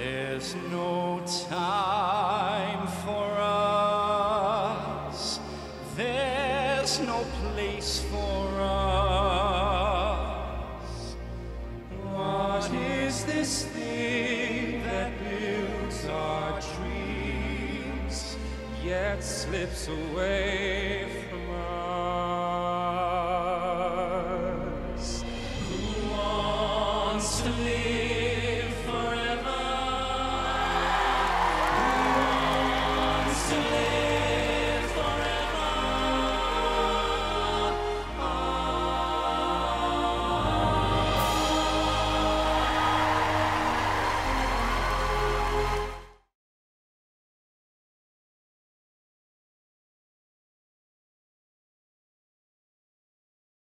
There's no time for us. There's no place for us. What is this thing that builds our dreams, yet slips away from us? Who wants to live?